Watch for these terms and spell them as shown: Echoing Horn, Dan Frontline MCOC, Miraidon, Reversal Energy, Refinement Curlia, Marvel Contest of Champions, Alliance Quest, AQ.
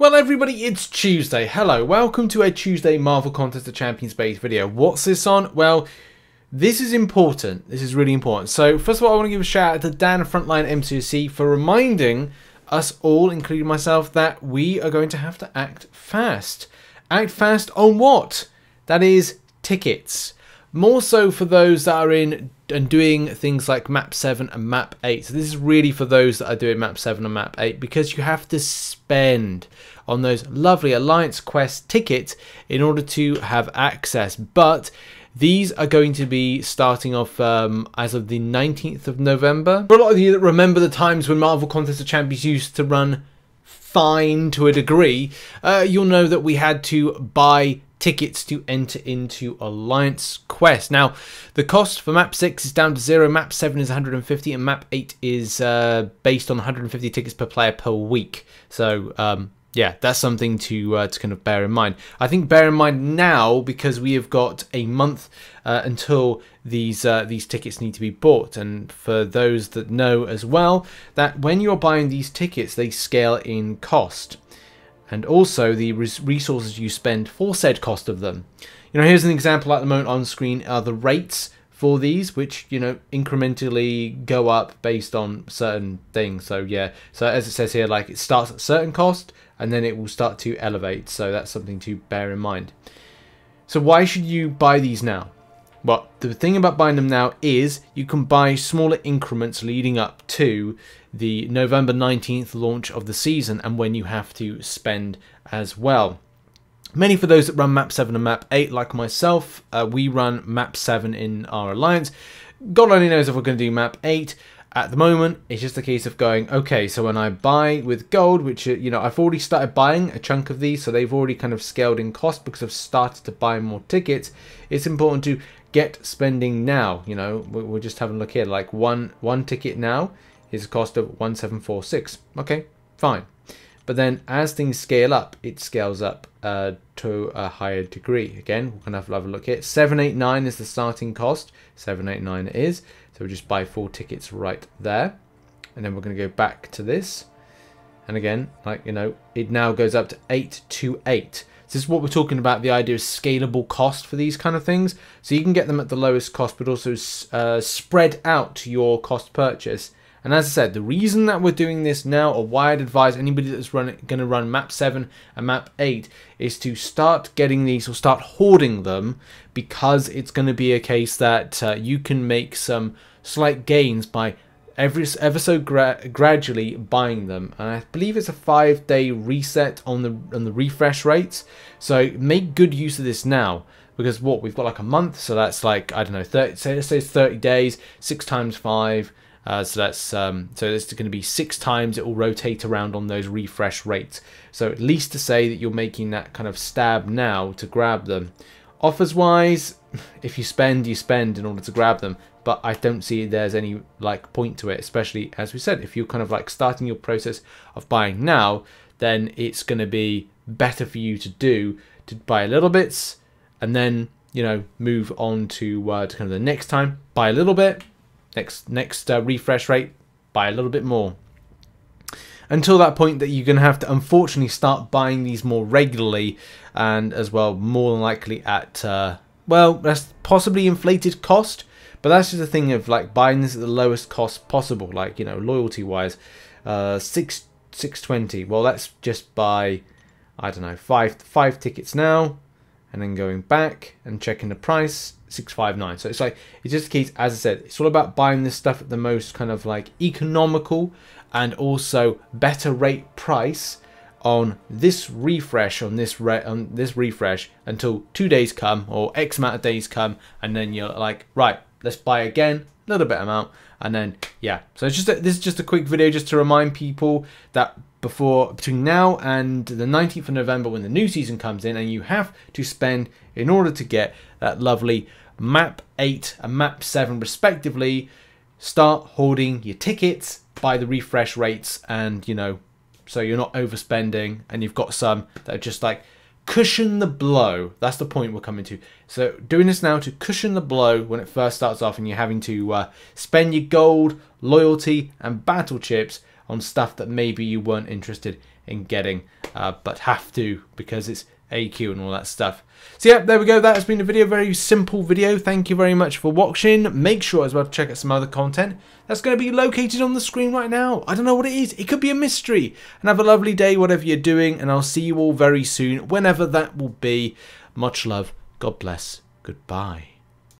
Well everybody, it's Tuesday. Hello, welcome to a Tuesday Marvel Contest of Champions based video. What's this on? Well, this is important. This is really important. So first of all, I want to give a shout out to Dan Frontline MCOC for reminding us all, including myself, that we are going to have to act fast. Act fast on what? That is tickets. More so for those that are in and doing things like map 7 and map 8. So this is really for those that are doing map 7 and map 8 because you have to spend on those lovely Alliance Quest tickets in order to have access. But these are going to be starting off as of the 19th of November. For a lot of you that remember the times when Marvel Contest of Champions used to run fine to a degree, you'll know that we had to buy tickets to enter into Alliance Quest. Now, the cost for map 6 is down to 0, map 7 is 150, and map 8 is based on 150 tickets per player per week. So, yeah, that's something to kind of bear in mind. I think bear in mind now because we have got a month until these tickets need to be bought. And for those that know as well, that when you're buying these tickets, they scale in cost. And also the resources you spend for said cost of them. You know, here's an example at the moment on screen are the rates for these, which, you know, incrementally go up based on certain things. So yeah, so as it says here, like it starts at a certain cost and then it will start to elevate. So that's something to bear in mind. So why should you buy these now? Well, the thing about buying them now is you can buy smaller increments leading up to the November 19th launch of the season and when you have to spend as well. Many for those that run map 7 and map 8, like myself, we run map 7 in our Alliance. God only knows if we're going to do map 8. At the moment, it's just a case of going, okay, so when I buy with gold, which, you know, I've already started buying a chunk of these, so they've already kind of scaled in cost because I've started to buy more tickets. It's important to get spending now. You know, we're just having a look here. Like one ticket now is a cost of 1746. Okay, fine. But then as things scale up, it scales up to a higher degree. Again, we're going to have a look here. 789 is the starting cost. 789 it is. So we'll just buy 4 tickets right there. And then we're going to go back to this. And again, like, you know, it now goes up to 828. So this is what we're talking about, the idea of scalable cost for these kind of things. So you can get them at the lowest cost, but also spread out your cost purchase. And as I said, the reason that we're doing this now, or why I'd advise anybody that's going to run map 7 and map 8, is to start getting these or start hoarding them, because it's going to be a case that you can make some slight gains by ever so gradually buying them. And I believe it's a 5-day reset on the refresh rates. So make good use of this now. Because what, we've got like a month, so that's like, I don't know, 30, so it says 30 days, 6 times 5. So that's so this is going to be 6 times it will rotate around on those refresh rates. So at least to say that you're making that kind of stab now to grab them. Offers wise, if you spend, you spend in order to grab them. But I don't see there's any like point to it, especially as we said, if you're kind of like starting your process of buying now, then it's going to be better for you to buy little bits and then, you know, move on to kind of the next time, buy a little bit. Next refresh rate, buy a little bit more. Until that point that you're going to have to unfortunately start buying these more regularly and as well more than likely at, well, that's possibly inflated cost. But that's just a thing of like buying this at the lowest cost possible, like, you know, loyalty wise, 620. Well, that's just buy, I don't know, five tickets now. And then going back and checking the price, 659. So it's like, it's just a case, as I said, it's all about buying this stuff at the most kind of like economical and also better rate price on this refresh, on this refresh until 2 days come or X amount of days come. And then you're like, right, let's buy again, a little bit amount. And then, yeah, so it's just a, this is just a quick video just to remind people that between now and the 19th of November when the new season comes in and you have to spend in order to get that lovely map 8 and map 7 respectively, start hoarding your tickets by the refresh rates and, you know, so you're not overspending and you've got some that are just like cushion the blow. That's the point we're coming to. So doing this now to cushion the blow when it first starts off and you're having to spend your gold, loyalty and battle chips on stuff that maybe you weren't interested in getting, but have to because it's AQ and all that stuff. So yeah, there we go. That has been a video, very simple video. Thank you very much for watching. Make sure as well to check out some other content that's going to be located on the screen right now. I don't know what it is. It could be a mystery. And have a lovely day, whatever you're doing, and I'll see you all very soon, whenever that will be. Much love. God bless. Goodbye.